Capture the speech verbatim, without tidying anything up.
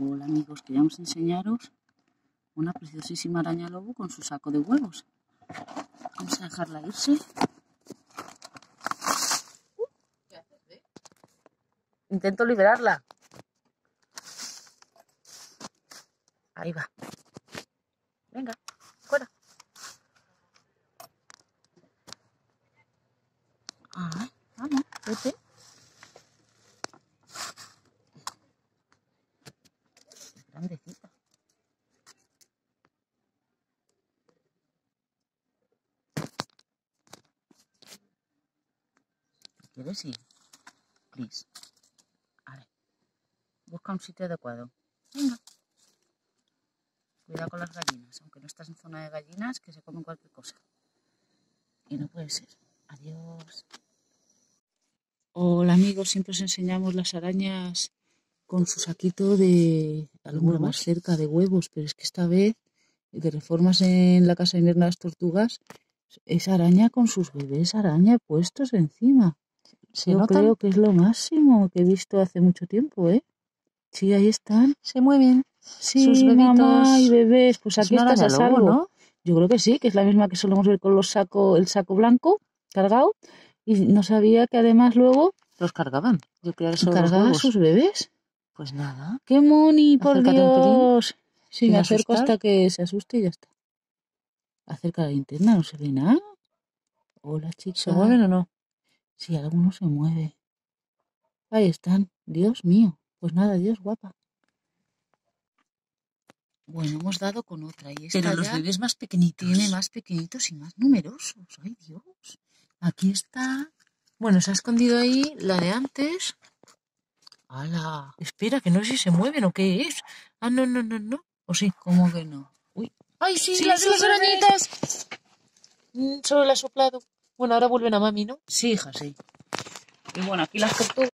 Hola amigos, queríamos enseñaros una preciosísima araña lobo con su saco de huevos. Vamos a dejarla irse. Intento liberarla. Ahí va. Venga, fuera. Ah, vamos, vete. Grandecita. ¿Quieres ir? Please. Busca un sitio adecuado. Venga. Cuidado con las gallinas, aunque no estás en zona de gallinas, que se comen cualquier cosa. Y no puede ser. Adiós. Hola amigos, siempre os enseñamos las arañas con su saquito de alguna más cerca de huevos, pero es que esta vez, de reformas en la casa de las tortugas, es araña con sus bebés araña puestos encima. Se Yo notan... creo que es lo máximo que he visto hace mucho tiempo, ¿eh? Sí, ahí están. Se mueven. Sí, sus bebitos. Mamá y bebés. Pues aquí estás a salvo, ¿no? Yo creo que sí, que es la misma que solemos ver con los saco, el saco blanco cargado. Y no sabía que además luego... Los cargaban. Yo creía que ¿Cargaban sus bebés? Pues nada. ¡Qué moni, por Dios! Sí, me acerco hasta que se asuste y ya está. Acerca la linterna, no se ve nada. Hola, chicos. ¿Se mueven o no? Sí, alguno se mueve. Ahí están. Dios mío. Pues nada, Dios, guapa. Bueno, hemos dado con otra. Y esta Pero los bebés más pequeñitos. Tiene más pequeñitos y más numerosos. ¡Ay, Dios! Aquí está. Bueno, se ha escondido ahí la de antes. ¡Hala! Espera, que no sé si se mueven o qué es. Ah, no, no, no, no. ¿O sí? ¿Cómo que no? Uy. ¡Ay, sí! sí ¡Las sí, las arañitas! Mm, solo la he soplado. Bueno, ahora vuelven a mami, ¿no? Sí, hija, sí. Y bueno, aquí las tortugas.